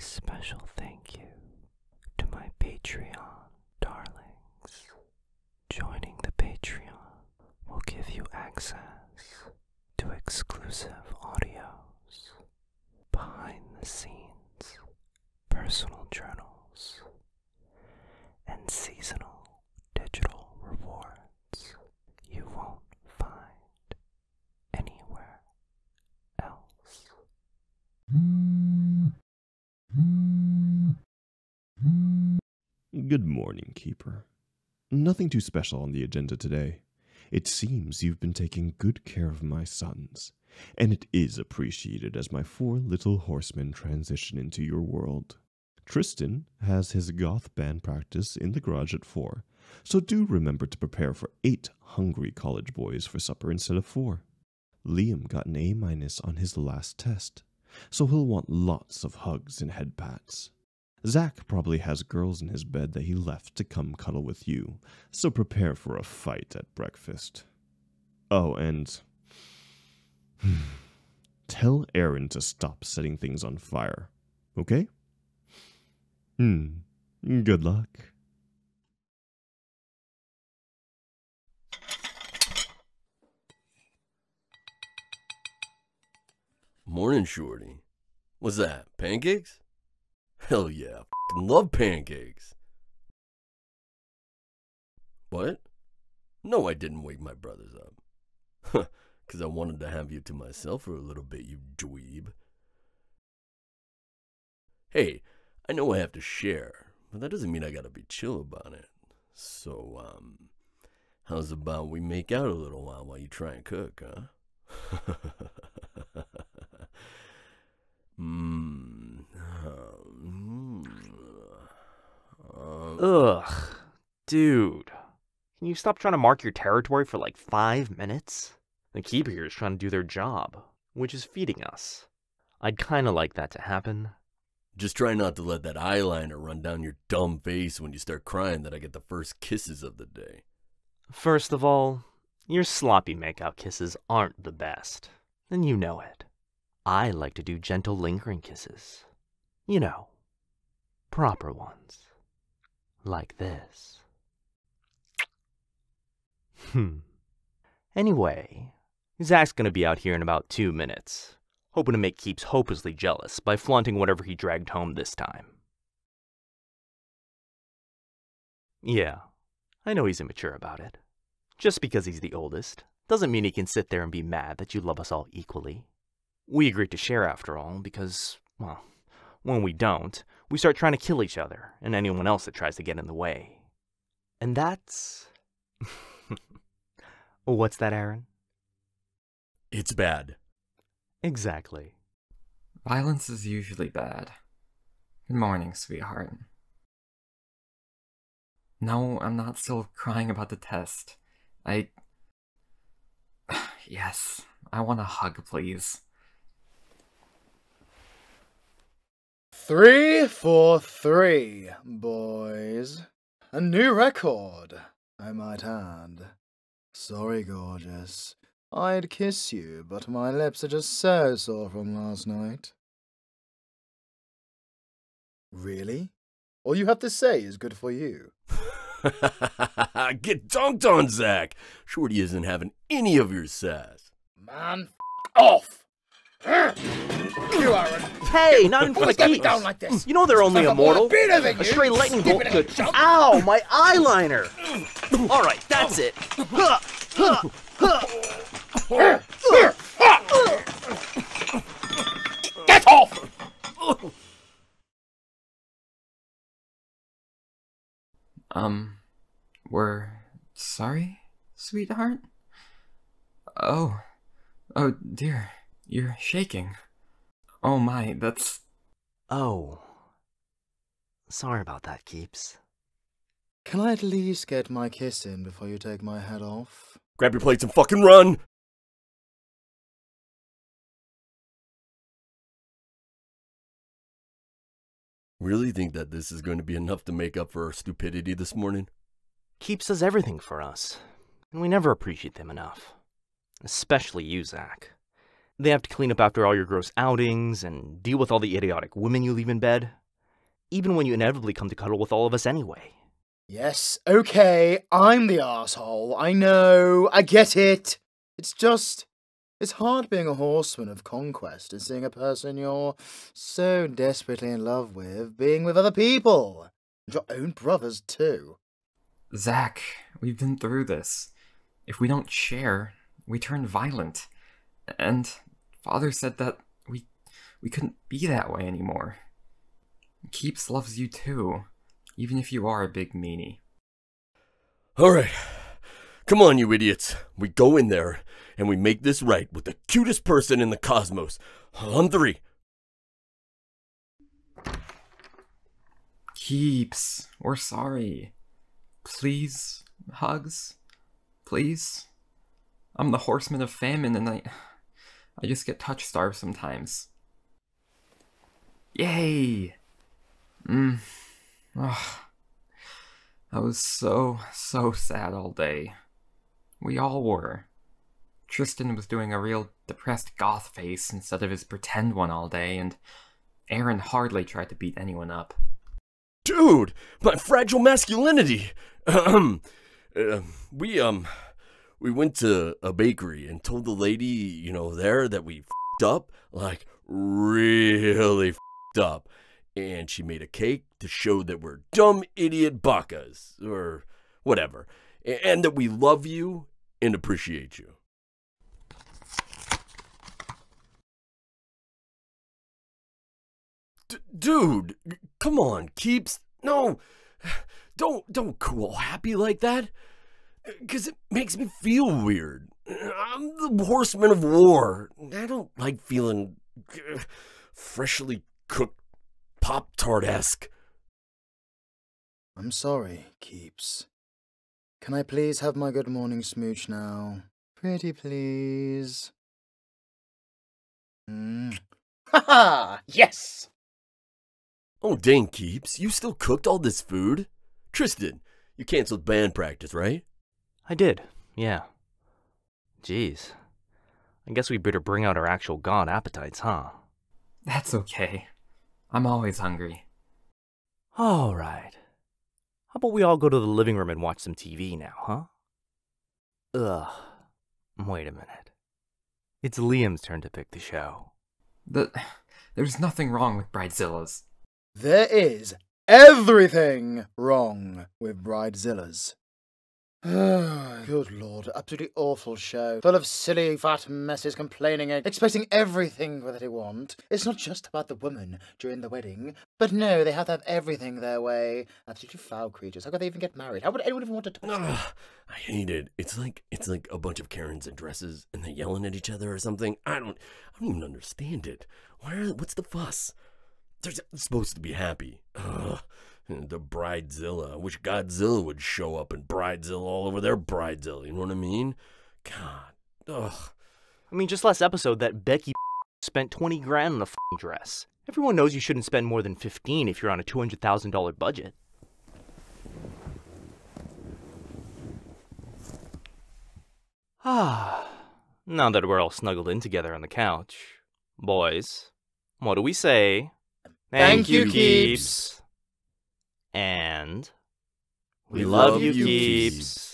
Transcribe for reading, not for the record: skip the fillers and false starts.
special thank you to my Patreon darlings. Joining the Patreon will give you access to exclusive audios, behind the scenes, personal journals, and seasonal digital rewards you won't find anywhere else. Good morning, Keeper. Nothing too special on the agenda today. It seems you've been taking good care of my sons, and it is appreciated as my four little horsemen transition into your world. Tristan has his goth band practice in the garage at 4, so do remember to prepare for 8 hungry college boys for supper instead of 4. Liam got an A- on his last test, so he'll want lots of hugs and head pats. Zach probably has girls in his bed that he left to come cuddle with you, so prepare for a fight at breakfast. Oh, and tell Aaron to stop setting things on fire, okay? Good luck. Morning, Shorty. What's that, pancakes? Hell yeah, I love pancakes. What? No, I didn't wake my brothers up. Huh, 'cause I wanted to have you to myself for a little bit, you dweeb. Hey, I know I have to share, but that doesn't mean I gotta be chill about it. So, how's about we make out a little while you try and cook, huh? Ugh, dude. Can you stop trying to mark your territory for like 5 minutes? The Keeper here is trying to do their job, which is feeding us. I'd kinda like that to happen. Just try not to let that eyeliner run down your dumb face when you start crying that I get the first kisses of the day. First of all, your sloppy makeout kisses aren't the best, and you know it. I like to do gentle lingering kisses. You know, proper ones. Like this. Anyway, Zach's gonna be out here in about 2 minutes. Hoping to make Keeps hopelessly jealous by flaunting whatever he dragged home this time. Yeah, I know he's immature about it. Just because he's the oldest doesn't mean he can sit there and be mad that you love us all equally. We agreed to share after all because, well, when we don't, we start trying to kill each other and anyone else that tries to get in the way. And that's... What's that, Aaron? It's bad. Exactly. Violence is usually bad. Good morning, sweetheart. No, I'm not still crying about the test. Yes, I want a hug, please. 3 for 3, boys. A new record, I might add. Sorry, gorgeous. I'd kiss you, but my lips are just so sore from last night. Really? All you have to say is good for you. Get dunked on, Zach! Shorty isn't having any of your sass. Man, f*** off! You are a... Hey, not in front of Keeps! Down like this. You know they're only immortal. A stray lightning bolt could... Ow, my eyeliner! Alright, that's it. Get off! We're sorry, sweetheart? Oh dear, you're shaking. Oh my, that's... Oh. Sorry about that, Keeps. Can I at least get my kiss in before you take my head off? Grab your plates and fucking run! Really think that this is going to be enough to make up for our stupidity this morning? Keeps does everything for us, and we never appreciate them enough. Especially you, Zach. They have to clean up after all your gross outings and deal with all the idiotic women you leave in bed. Even when you inevitably come to cuddle with all of us anyway. Yes, okay, I'm the asshole. I know, I get it. It's just, it's hard being a horseman of conquest and seeing a person you're so desperately in love with being with other people. And your own brothers, too. Zach, we've been through this. If we don't share, we turn violent. And Father said that we couldn't be that way anymore. Keeps loves you, too. Even if you are a big meanie. Alright. Come on, you idiots. We go in there, and we make this right with the cutest person in the cosmos. On three. Keeps, we're sorry. Please, hugs. Please. I'm the horseman of famine, and I just get touch-starved sometimes. Yay! Oh, I was so sad all day. We all were. Tristan was doing a real depressed goth face instead of his pretend one all day, and Aaron hardly tried to beat anyone up. Dude! My fragile masculinity! We went to a bakery and told the lady, you know, there that we f***ed up. Like, really f***ed up. And she made a cake to show that we're dumb idiot bakas, or whatever, and that we love you and appreciate you. Dude, come on, Keeps. No, don't cool happy like that, because it makes me feel weird. I'm the horseman of war. I don't like feeling freshly cooked. Pop-Tart-esque. I'm sorry, Keeps. Can I please have my good morning smooch now? Pretty please. Haha! Yes! Oh dang, Keeps, you still cooked all this food? Tristan, you cancelled band practice, right? I did, yeah. Jeez. I guess we better bring out our actual god appetites, huh? That's okay. I'm always hungry. Alright. How about we all go to the living room and watch some TV now, huh? Ugh. Wait a minute. It's Liam's turn to pick the show. There's nothing wrong with Bridezillas. There is everything wrong with Bridezillas. Good lord, absolutely awful show. Full of silly, fat messes complaining and expecting everything that they want. It's not just about the woman during the wedding. But no, they have to have everything their way. Absolutely foul creatures. How could they even get married? How would anyone even want to talk to them? I hate it. It's like a bunch of Karens in dresses and they're yelling at each other or something. I don't even understand it. What's the fuss? They're supposed to be happy. Ugh. The Bridezilla. I wish Godzilla would show up and Bridezilla all over their Bridezilla, you know what I mean? God, ugh. I mean, just last episode, that Becky spent 20 grand on a f***ing dress. Everyone knows you shouldn't spend more than 15 if you're on a $200,000 budget. Now that we're all snuggled in together on the couch, boys, what do we say? Thank you, Keeps! And we love you, Keeps.